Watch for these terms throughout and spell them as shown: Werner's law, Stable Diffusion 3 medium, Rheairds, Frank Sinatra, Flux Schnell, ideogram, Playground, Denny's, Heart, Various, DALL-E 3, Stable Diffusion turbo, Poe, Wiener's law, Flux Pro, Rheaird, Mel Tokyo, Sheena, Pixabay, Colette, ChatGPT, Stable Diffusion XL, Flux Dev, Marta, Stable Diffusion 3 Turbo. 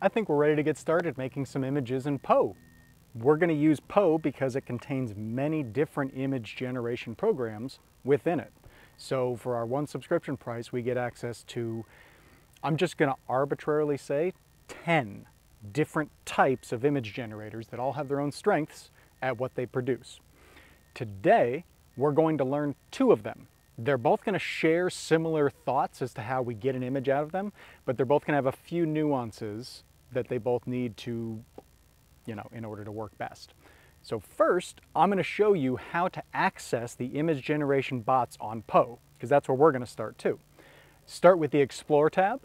I think we're ready to get started making some images in Poe. We're going to use Poe because it contains many different image generation programs within it. So for our one subscription price, we get access to, I'm just going to arbitrarily say, 10 different types of image generators that all have their own strengths at what they produce. Today, we're going to learn 2 of them. They're both going to share similar thoughts as to how we get an image out of them, but they're both going to have a few nuances that they both need to, in order to work best. So first, I'm going to show you how to access the image generation bots on Poe, because that's where we're going to start too. Start with the Explore tab,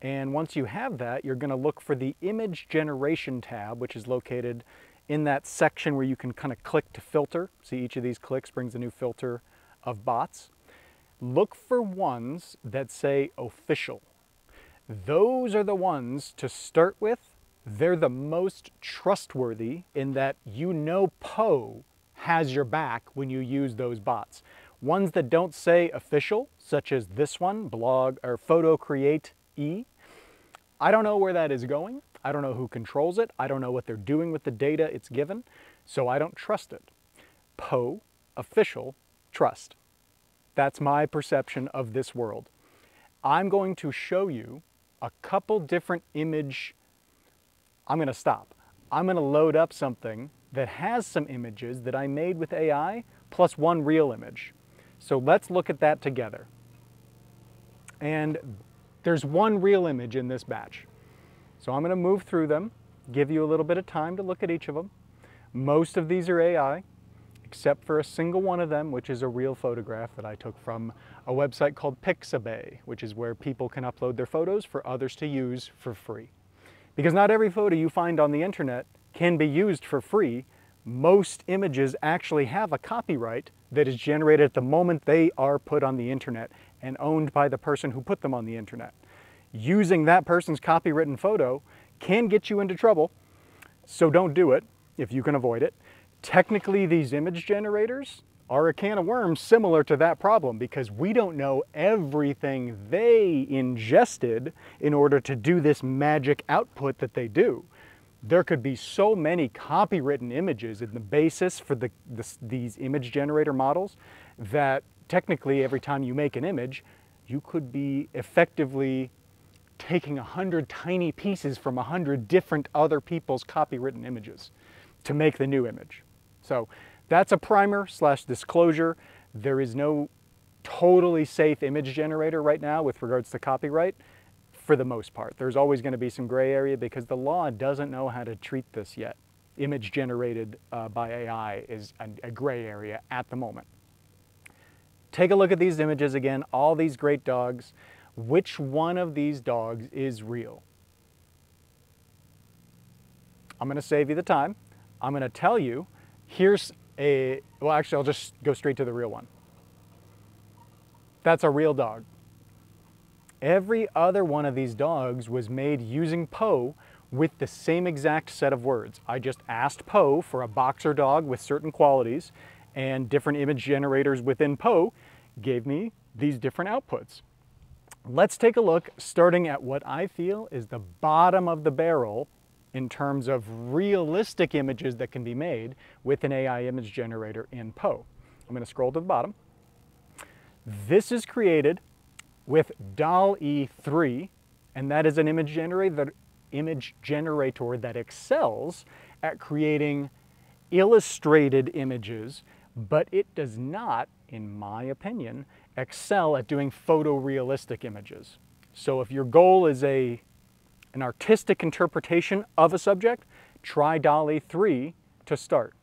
and once you have that, you're going to look for the Image Generation tab, which is located in that section where you can kind of click to filter. See, each of these clicks brings a new filter of bots. Look for ones that say official. Those are the ones to start with. They're the most trustworthy in that Poe has your back when you use those bots. Ones that don't say official, such as this one, blog or photo create E. I don't know where that is going. I don't know who controls it. I don't know what they're doing with the data it's given, so I don't trust it. Poe, official, trust. That's my perception of this world. I'm going to show you a couple different image. I'm going to stop. I'm going to load up something that has some images that I made with AI plus one real image. So let's look at that together. And there's one real image in this batch. So I'm going to move through them, give you a little bit of time to look at each of them. Most of these are AI, except for a single one of them, which is a real photograph that I took from a website called Pixabay, which is where people can upload their photos for others to use for free. Because not every photo you find on the internet can be used for free. Most images actually have a copyright that is generated at the moment they are put on the internet and owned by the person who put them on the internet. Using that person's copywritten photo can get you into trouble, so don't do it if you can avoid it. Technically, these image generators are a can of worms similar to that problem because we don't know everything they ingested in order to do this magic output that they do. There could be so many copywritten images in the basis for these image generator models that technically every time you make an image, you could be effectively taking 100 tiny pieces from 100 different other people's copywritten images to make the new image. So that's a primer/disclosure. There is no totally safe image generator right now with regards to copyright. For the most part, there's always going to be some gray area because the law doesn't know how to treat this yet. Image generated by AI is a gray area at the moment. Take a look at these images again, all these great dogs. Which one of these dogs is real? I'm going to save you the time. I'm going to tell you, here's a, well, actually, I'll just go straight to the real one. That's a real dog. Every other one of these dogs was made using Poe with the same exact set of words. I just asked Poe for a boxer dog with certain qualities, and different image generators within Poe gave me these different outputs. Let's take a look, starting at what I feel is the bottom of the barrel in terms of realistic images that can be made with an AI image generator in Poe. I'm going to scroll to the bottom. This is created with DALL-E 3, and that is an image generator that excels at creating illustrated images, but it does not, in my opinion, excel at doing photorealistic images. So if your goal is an artistic interpretation of a subject, try DALL-E 3 to start.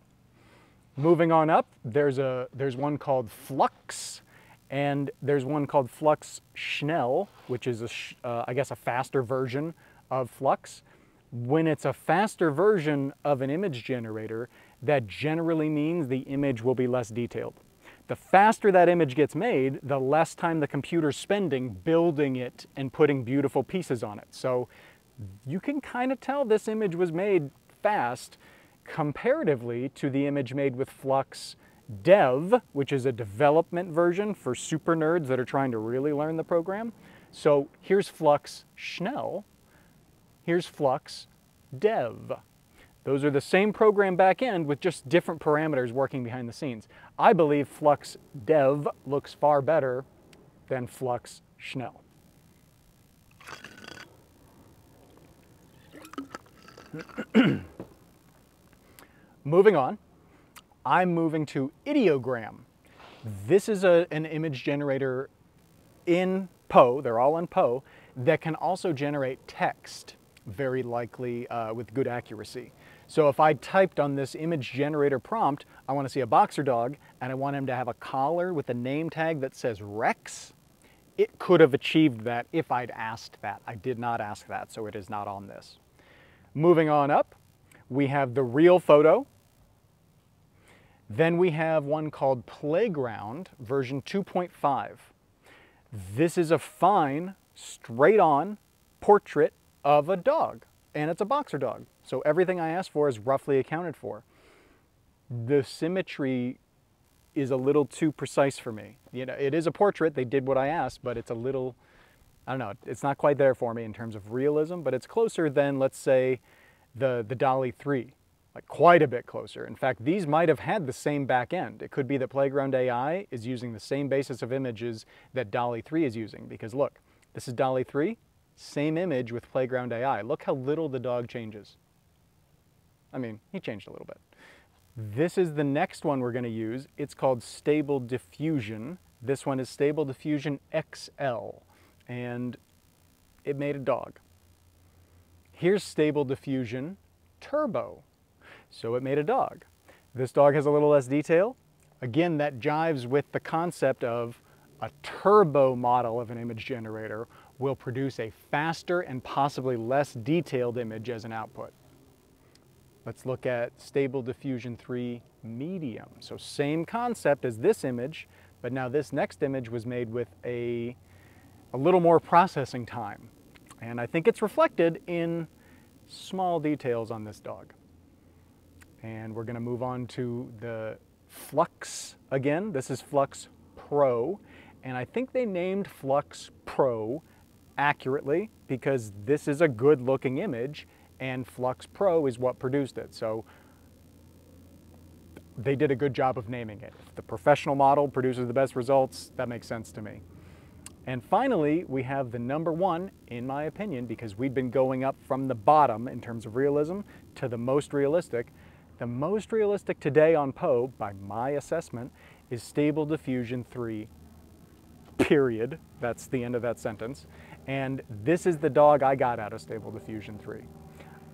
Moving on up, there's one called Flux, and there's one called Flux Schnell, which is, I guess, a faster version of Flux. When it's a faster version of an image generator, that generally means the image will be less detailed. The faster that image gets made, the less time the computer's spending building it and putting beautiful pieces on it. So you can kind of tell this image was made fast comparatively to the image made with Flux Dev, which is a development version for super nerds that are trying to really learn the program. So here's Flux Schnell. here's Flux Dev. Those are the same program back end with just different parameters working behind the scenes. I believe Flux Dev looks far better than Flux Schnell. Moving on, I'm moving to ideogram. This is an image generator in Poe, they're all in Poe, that can also generate text, very likely with good accuracy. So if I typed on this image generator prompt, I want to see a boxer dog and I want him to have a collar with a name tag that says Rex, it could have achieved that if I'd asked that. I did not ask that, so it is not on this. Moving on up, we have the real photo. Then we have one called Playground version 2.5. This is a fine, straight on portrait of a dog, and it's a boxer dog. So everything I asked for is roughly accounted for. The symmetry is a little too precise for me. You know, it is a portrait, they did what I asked, but it's a little, I don't know, it's not quite there for me in terms of realism, but it's closer than, let's say, the DALL-E 3, like quite a bit closer. In fact, these might have had the same back end. It could be that Playground AI is using the same basis of images that DALL-E 3 is using, because look, this is DALL-E 3, same image with Playground AI. Look how little the dog changes. I mean, he changed a little bit. This is the next one we're going to use. It's called Stable Diffusion. This one is Stable Diffusion XL, and it made a dog. Here's Stable Diffusion Turbo. So it made a dog. This dog has a little less detail. Again, that jives with the concept of a turbo model of an image generator will produce a faster and possibly less detailed image as an output. Let's look at Stable Diffusion 3 medium. So same concept as this image, but now this next image was made with a little more processing time. And I think it's reflected in small details on this dog. And we're going to move on to the Flux again. This is Flux Pro. And I think they named Flux Pro accurately because this is a good looking image and Flux Pro is what produced it. So they did a good job of naming it. If the professional model produces the best results, that makes sense to me. And finally, we have the number one, in my opinion, because we've been going up from the bottom in terms of realism to the most realistic. The most realistic today on Poe, by my assessment, is Stable Diffusion 3, period. That's the end of that sentence. And this is the dog I got out of Stable Diffusion 3.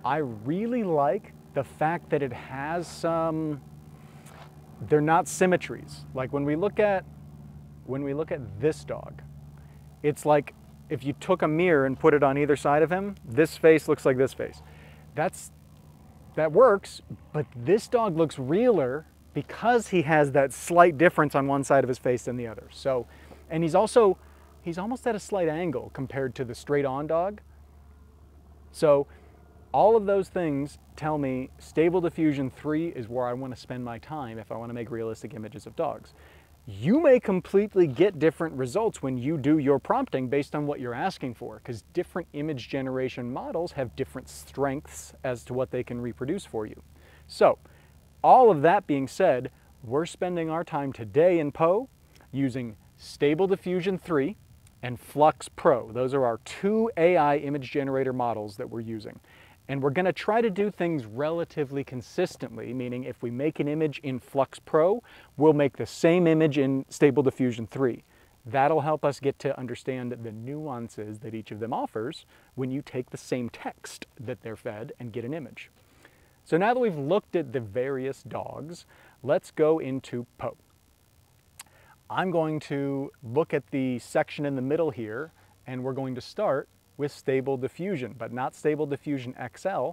I really like the fact that it has some, they're not symmetries. Like when we look at this dog, it's like if you took a mirror and put it on either side of him, this face looks like this face. That works, but this dog looks realer because he has that slight difference on one side of his face than the other. So, and he's almost at a slight angle compared to the straight-on dog. So all of those things tell me Stable Diffusion 3 is where I want to spend my time if I want to make realistic images of dogs. You may completely get different results when you do your prompting based on what you're asking for, because different image generation models have different strengths as to what they can reproduce for you. So, all of that being said, we're spending our time today in Poe using Stable Diffusion 3 and Flux Pro. Those are our two AI image generator models that we're using. And we're going to try to do things relatively consistently, meaning if we make an image in Flux Pro, we'll make the same image in Stable Diffusion 3. That'll help us get to understand the nuances that each of them offers when you take the same text that they're fed and get an image. So now that we've looked at the various dogs, let's go into Poe. I'm going to look at the section in the middle here, and we're going to start with Stable Diffusion, but not Stable Diffusion XL.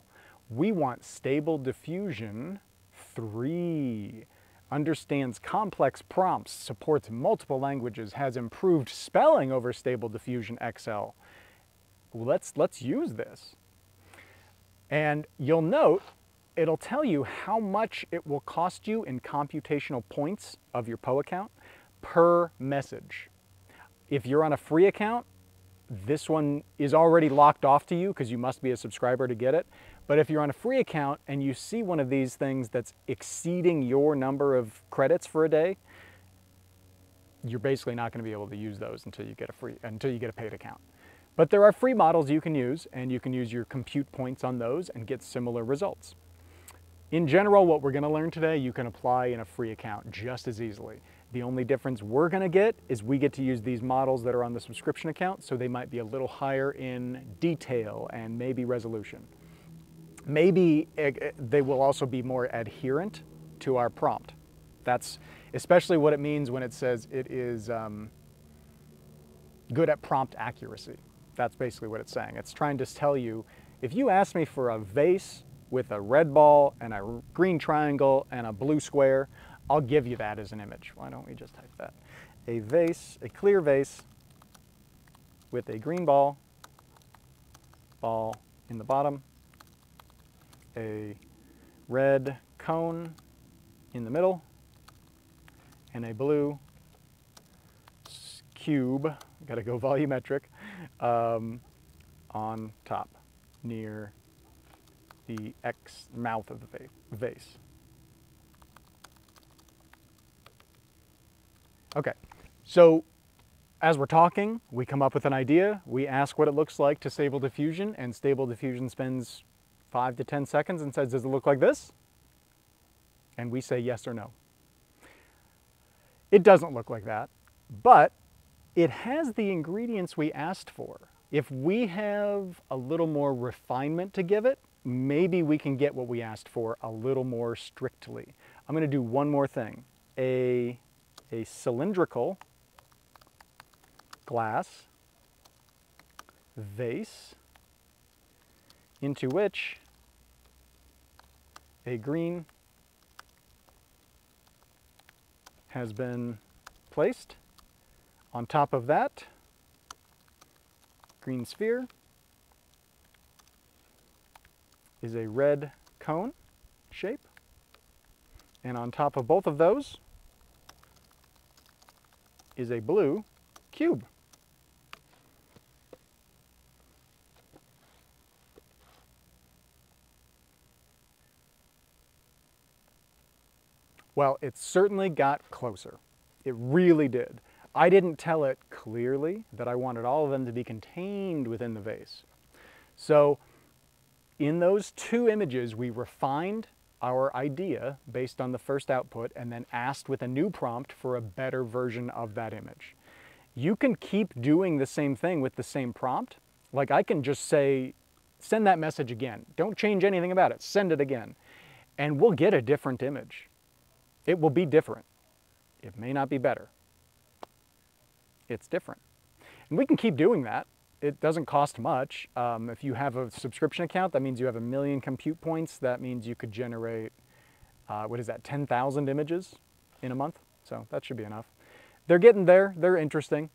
We want Stable Diffusion 3. Understands complex prompts, supports multiple languages, has improved spelling over Stable Diffusion XL. Let's use this. And you'll note, it'll tell you how much it will cost you in computational points of your Poe account per message. If you're on a free account, this one is already locked off to you because you must be a subscriber to get it. But if you're on a free account and you see one of these things that's exceeding your number of credits for a day, you're basically not going to be able to use those until you get a paid account. But there are free models you can use, and you can use your compute points on those and get similar results. In general, what we're going to learn today, you can apply in a free account just as easily. The only difference we're going to get is we get to use these models that are on the subscription account, so they might be a little higher in detail and maybe resolution. Maybe they will also be more adherent to our prompt. That's especially what it means when it says it is good at prompt accuracy. That's basically what it's saying. It's trying to tell you, if you ask me for a vase with a red ball and a green triangle and a blue square, I'll give you that as an image. Why don't we just type that? A vase, a clear vase with a green ball in the bottom, a red cone in the middle, and a blue cube, gotta go volumetric, on top near the mouth of the vase. Okay, so as we're talking, we come up with an idea, we ask what it looks like to Stable Diffusion, and Stable Diffusion spends 5 to 10 seconds and says, does it look like this? And we say yes or no. It doesn't look like that, but it has the ingredients we asked for. If we have a little more refinement to give it, maybe we can get what we asked for a little more strictly. I'm going to do one more thing. A cylindrical glass vase into which a green has been placed. On top of that, green sphere is a red cone shape. And on top of both of those is a blue cube. Well, it certainly got closer. It really did. I didn't tell it clearly that I wanted all of them to be contained within the vase. So in those two images, we refined our idea based on the first output and then asked with a new prompt for a better version of that image. You can keep doing the same thing with the same prompt. Like I can just say, send that message again. Don't change anything about it. Send it again. And we'll get a different image. It will be different. It may not be better. It's different. And we can keep doing that. It doesn't cost much. If you have a subscription account, that means you have 1 million compute points. That means you could generate, 10,000 images in a month. So that should be enough. They're getting there. They're interesting.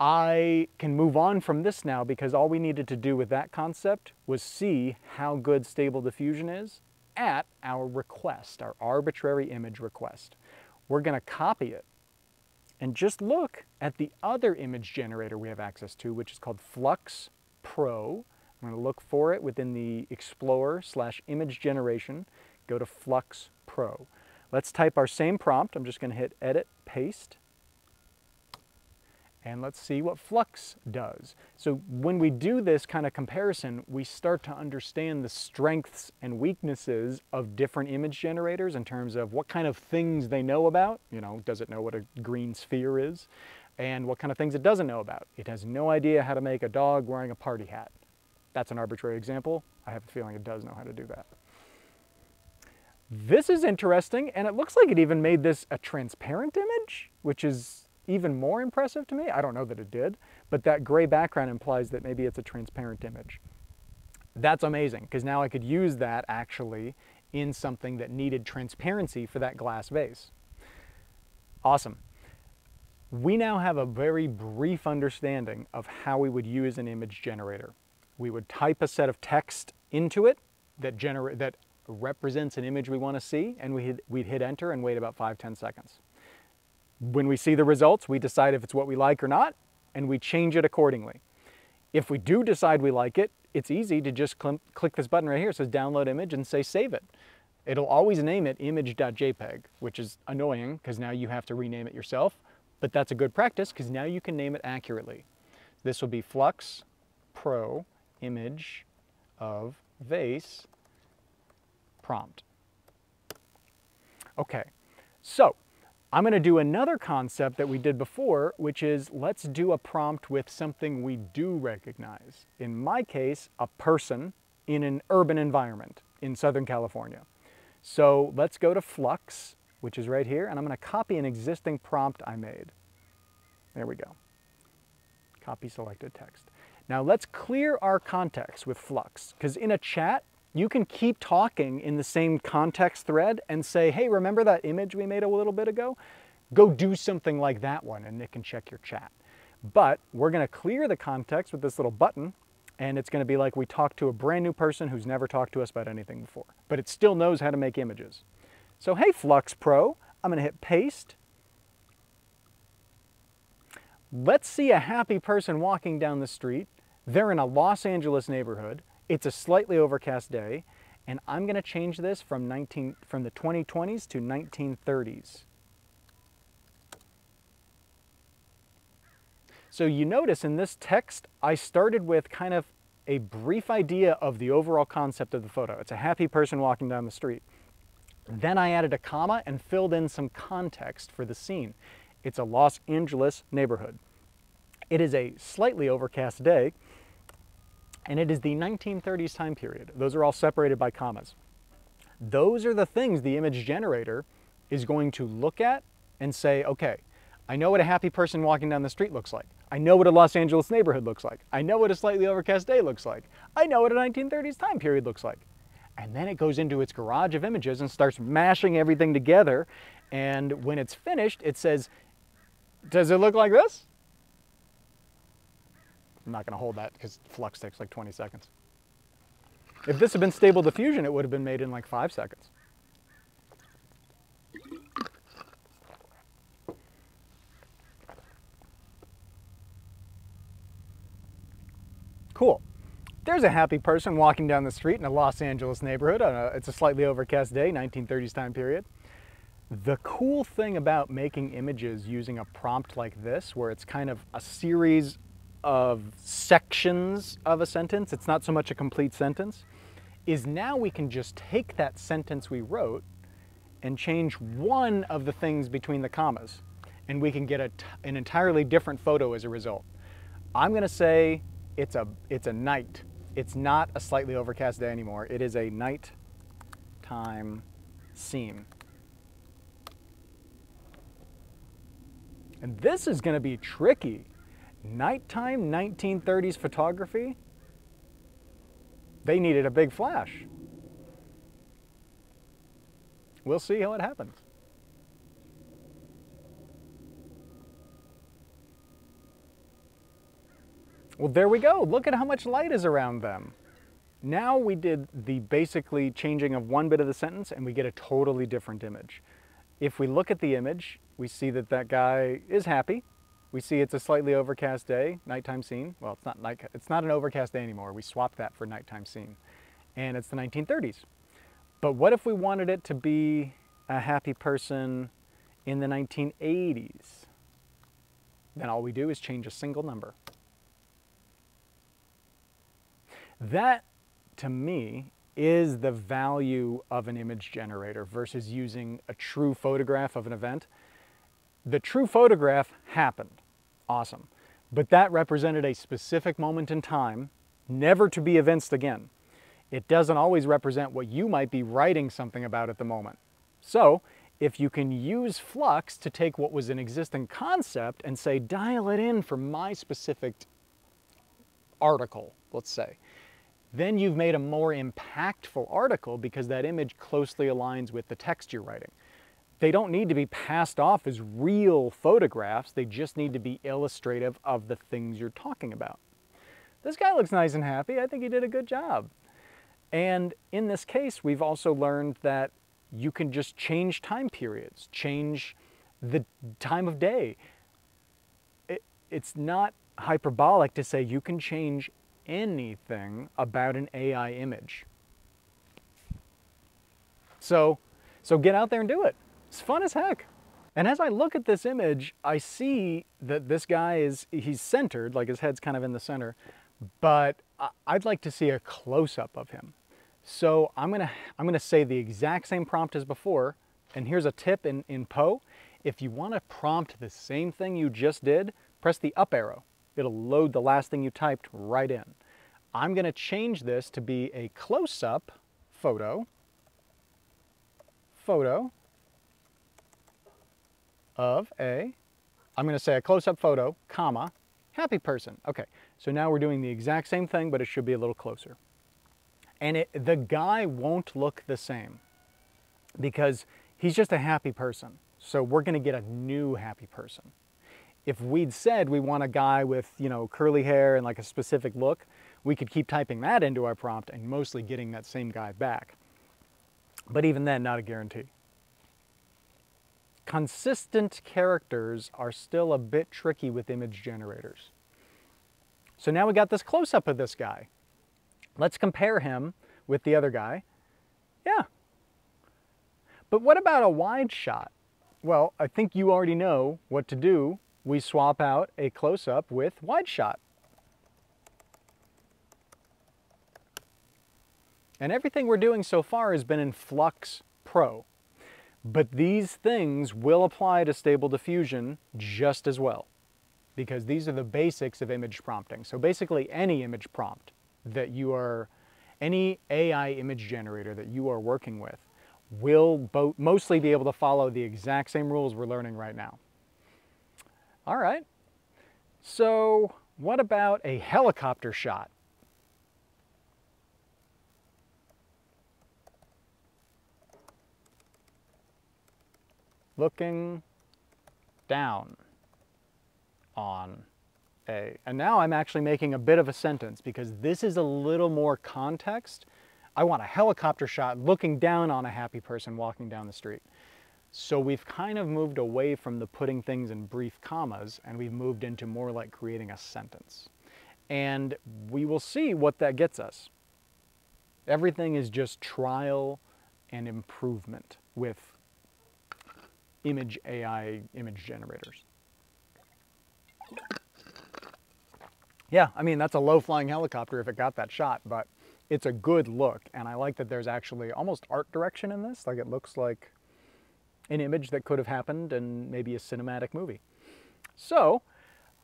I can move on from this now because all we needed to do with that concept was see how good Stable Diffusion is at our request, our arbitrary image request. We're going to copy it and just look at the other image generator we have access to, which is called Flux Pro. I'm going to look for it within the Explorer / image generation. Go to Flux Pro. Let's type our same prompt. I'm just going to hit edit, paste. And let's see what Flux does. So when we do this kind of comparison, we start to understand the strengths and weaknesses of different image generators in terms of what kind of things they know about. You know, does it know what a green sphere is? And what kind of things it doesn't know about. It has no idea how to make a dog wearing a party hat. That's an arbitrary example. I have a feeling it does know how to do that. This is interesting, and it looks like it even made this a transparent image, which is even more impressive to me. I don't know that it did, but that gray background implies that maybe it's a transparent image. That's amazing, because now I could use that actually in something that needed transparency for that glass vase. Awesome. We now have a very brief understanding of how we would use an image generator. We would type a set of text into it that represents an image we want to see, and we'd hit enter and wait about 5-10 seconds. When we see the results, we decide if it's what we like or not, and we change it accordingly. If we do decide we like it, it's easy to just click this button right here. It says download image and say save it. It'll always name it image.jpg, which is annoying because now you have to rename it yourself, but that's a good practice because now you can name it accurately. This will be Flux Pro image of vase prompt. Okay, so I'm going to do another concept that we did before, which is let's do a prompt with something we do recognize. In my case, a person in an urban environment in Southern California. So let's go to Flux, which is right here, and I'm going to copy an existing prompt I made. There we go. Copy selected text. Now let's clear our context with Flux, because in a chat, you can keep talking in the same context thread and say, hey, remember that image we made a little bit ago? Go do something like that one and it can check your chat. But we're going to clear the context with this little button, and it's going to be like we talked to a brand new person who's never talked to us about anything before, but it still knows how to make images. So hey, Flux Pro, I'm going to hit paste. Let's see a happy person walking down the street. They're in a Los Angeles neighborhood. It's a slightly overcast day, and I'm going to change this from the 2020s to 1930s. So you notice in this text, I started with kind of a brief idea of the overall concept of the photo. It's a happy person walking down the street. Then I added a comma and filled in some context for the scene. It's a Los Angeles neighborhood. It is a slightly overcast day, and it is the 1930s time period. Those are all separated by commas. Those are the things the image generator is going to look at and say, okay, I know what a happy person walking down the street looks like. I know what a Los Angeles neighborhood looks like. I know what a slightly overcast day looks like. I know what a 1930s time period looks like. And then it goes into its garage of images and starts mashing everything together. And when it's finished, it says, does it look like this? I'm not going to hold that because Flux takes like 20 seconds. If this had been Stable Diffusion, it would have been made in like 5 seconds. Cool. There's a happy person walking down the street in a Los Angeles neighborhood. It's a slightly overcast day, 1930s time period. The cool thing about making images using a prompt like this, where it's kind of a series of sections of a sentence, it's not so much a complete sentence, is now we can just take that sentence we wrote and change one of the things between the commas, and we can get an entirely different photo as a result. I'm going to say it's a night. It's not a slightly overcast day anymore. It is a nighttime scene. And this is going to be tricky. Nighttime 1930s photography, they needed a big flash. We'll see how it happens. Well, there we go. Look at how much light is around them. Now we did the basically changing of one bit of the sentence and we get a totally different image. If we look at the image, we see that that guy is happy. We see it's a slightly overcast day, nighttime scene. Well, it's not like it's not an overcast day anymore. We swapped that for nighttime scene. And it's the 1930s. But what if we wanted it to be a happy person in the 1980s? Then all we do is change a single number. That, to me, is the value of an image generator versus using a true photograph of an event. The true photograph happened. Awesome. But that represented a specific moment in time, never to be evinced again. It doesn't always represent what you might be writing something about at the moment. So, if you can use Flux to take what was an existing concept and say, dial it in for my specific article, let's say, then you've made a more impactful article because that image closely aligns with the text you're writing. They don't need to be passed off as real photographs, they just need to be illustrative of the things you're talking about. This guy looks nice and happy, I think he did a good job. And in this case, we've also learned that you can just change time periods, change the time of day. It's not hyperbolic to say you can change anything about an AI image. So get out there and do it. It's fun as heck. And as I look at this image, I see that this guy is, he's centered, like his head's kind of in the center, but I'd like to see a close-up of him. So I'm gonna say the exact same prompt as before, and here's a tip in Poe. If you wanna prompt the same thing you just did, press the up arrow. It'll load the last thing you typed right in. I'm gonna change this to be a close-up photo of a, I'm gonna say a close-up photo, comma, happy person. Okay, so now we're doing the exact same thing, but it should be a little closer. And the guy won't look the same because he's just a happy person. So we're gonna get a new happy person. If we'd said we want a guy with, you know, curly hair and like a specific look, we could keep typing that into our prompt and mostly getting that same guy back. But even then, not a guarantee. Consistent characters are still a bit tricky with image generators. So now we got this close-up of this guy. Let's compare him with the other guy. Yeah. But what about a wide shot? Well, I think you already know what to do. We swap out a close-up with wide shot. And everything we're doing so far has been in Flux Pro. But these things will apply to Stable Diffusion just as well, because these are the basics of image prompting. So basically any image prompt that you are, any AI image generator that you are working with will mostly be able to follow the exact same rules we're learning right now. All right, so what about a helicopter shot? Looking down on a, and now I'm actually making a bit of a sentence because this is a little more context. I want a helicopter shot looking down on a happy person walking down the street. So we've kind of moved away from the putting things in brief commas and we've moved into more like creating a sentence. And we will see what that gets us. Everything is just trial and improvement with image AI image generators. Yeah, I mean, that's a low-flying helicopter if it got that shot, but it's a good look, and I like that there's actually almost art direction in this. Like, it looks like an image that could have happened in maybe a cinematic movie. So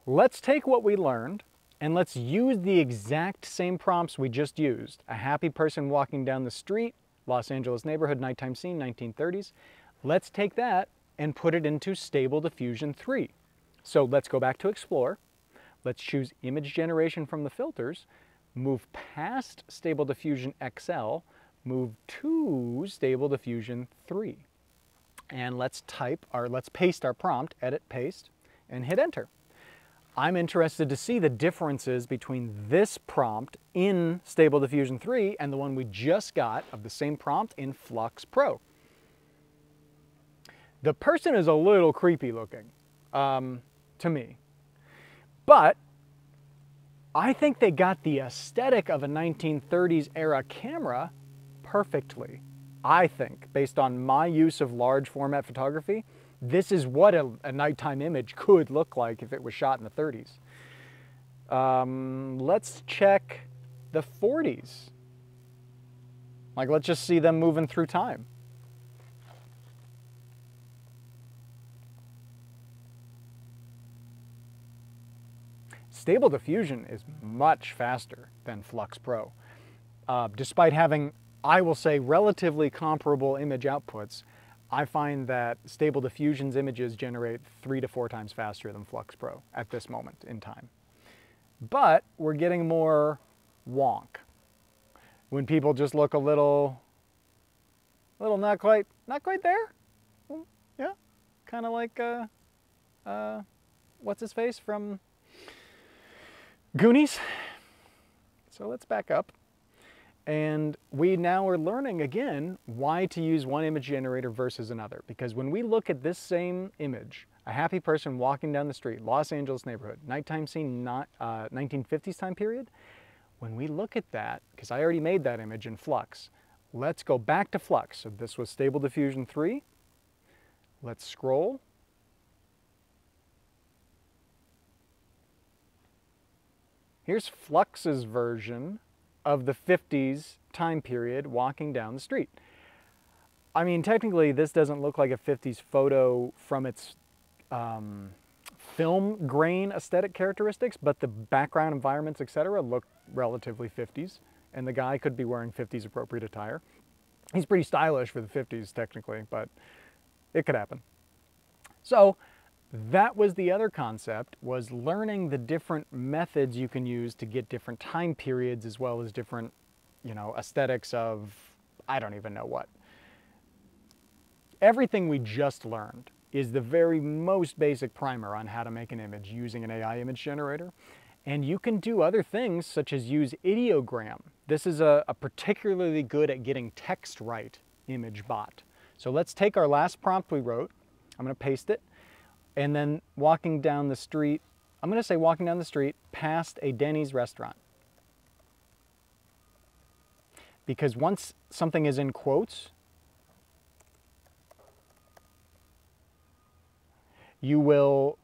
let's take what we learned and let's use the exact same prompts we just used. A happy person walking down the street, Los Angeles neighborhood, nighttime scene, 1930s. Let's take that and put it into Stable Diffusion 3. So let's go back to Explore. Let's choose Image Generation from the filters, move past Stable Diffusion XL, move to Stable Diffusion 3. And let's paste our prompt, edit, paste, and hit enter. I'm interested to see the differences between this prompt in Stable Diffusion 3 and the one we just got of the same prompt in Flux Pro. The person is a little creepy looking to me, but I think they got the aesthetic of a 1930s era camera perfectly. I think, based on my use of large format photography, this is what a nighttime image could look like if it was shot in the 30s. Let's check the 40s. Like, let's just see them moving through time. Stable Diffusion is much faster than Flux Pro. Despite having, I will say, relatively comparable image outputs, I find that Stable Diffusion's images generate 3 to 4 times faster than Flux Pro at this moment in time. But we're getting more wonk. When people just look a little not quite there. Yeah, kind of like, what's his face from Goonies. So let's back up. And we now are learning again why to use one image generator versus another. Because when we look at this same image, A happy person walking down the street, Los Angeles neighborhood, nighttime scene, 1950s time period. When we look at that, because I already made that image in Flux, let's go back to Flux. So this was Stable Diffusion 3. Let's scroll. Here's Flux's version of the 50s time period walking down the street. I mean, technically this doesn't look like a 50s photo from its film grain aesthetic characteristics, but the background environments, etc., look relatively 50s, and the guy could be wearing 50s appropriate attire. He's pretty stylish for the 50s technically, but it could happen. So that was the other concept, was learning the different methods you can use to get different time periods as well as different, you know, aesthetics of I don't even know what. Everything we just learned is the very most basic primer on how to make an image using an AI image generator. And you can do other things such as use ideogram. This is a particularly good at getting text right image bot. So let's take our last prompt we wrote. I'm going to paste it. And then walking down the street, I'm going to say walking down the street past a Denny's restaurant. Because once something is in quotes, you will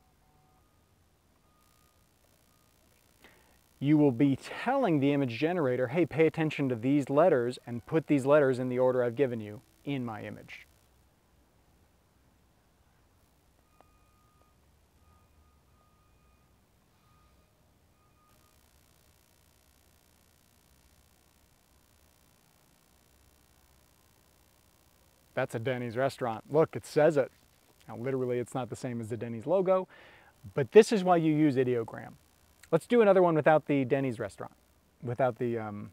be telling the image generator, hey, pay attention to these letters and put these letters in the order I've given you in my image. That's a Denny's restaurant. Look, it says it. Now, literally, it's not the same as the Denny's logo, but this is why you use ideogram. Let's do another one without the Denny's restaurant, without the, we'll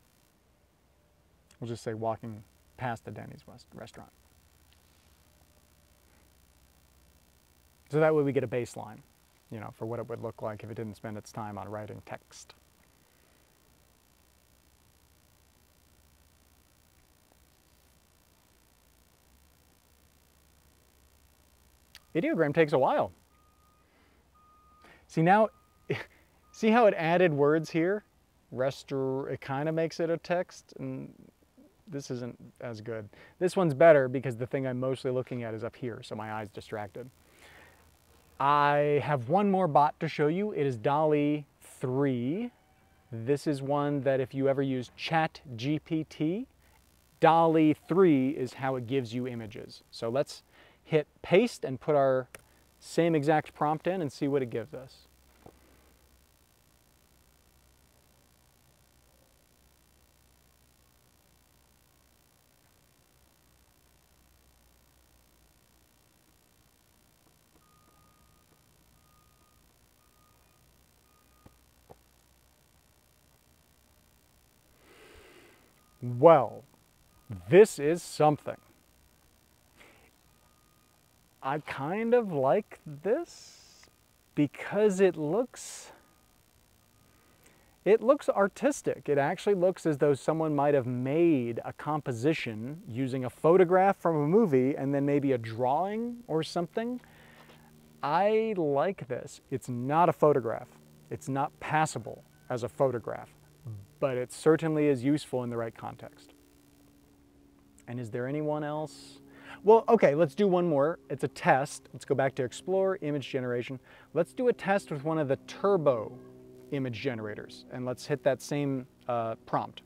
just say walking past the Denny's restaurant. So that way we get a baseline, you know, for what it would look like if it didn't spend its time on writing text. Ideogram takes a while. See now, see how it added words here? It kind of makes it a text, and this isn't as good. This one's better because the thing I'm mostly looking at is up here, so my eye's distracted. I have one more bot to show you. It is DALL-E 3. This is one that if you ever use ChatGPT, DALL-E 3 is how it gives you images. So let's hit paste and put our same exact prompt in and see what it gives us. Well, this is something. I kind of like this because it looks artistic. It actually looks as though someone might have made a composition using a photograph from a movie and then maybe a drawing or something. I like this. It's not a photograph. It's not passable as a photograph, but it certainly is useful in the right context. And is there anyone else? Well, okay, let's do one more. It's a test. Let's go back to Explore, Image Generation. Let's do a test with one of the Turbo image generators, and let's hit that same prompt.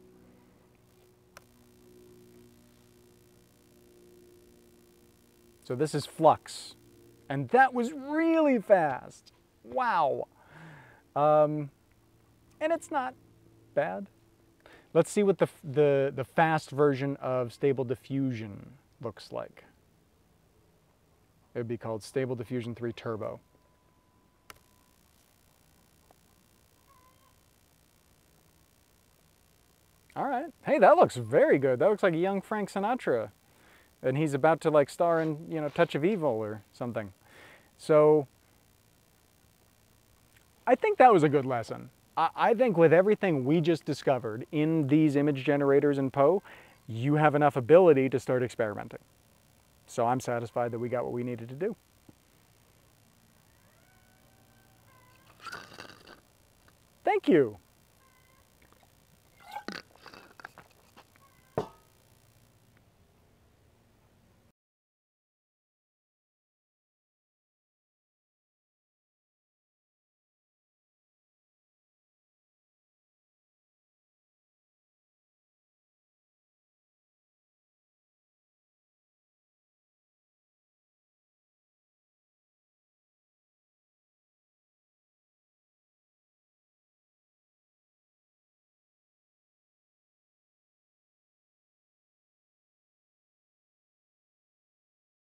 So this is Flux, and that was really fast. Wow. And it's not bad. Let's see what the fast version of Stable Diffusion looks like. It would be called Stable Diffusion 3 Turbo. All right. Hey, that looks very good. That looks like a young Frank Sinatra, and he's about to like star in, you know, Touch of Evil or something. So I think that was a good lesson. I think with everything we just discovered in these image generators in Poe, you have enough ability to start experimenting. So I'm satisfied that we got what we needed to do. Thank you.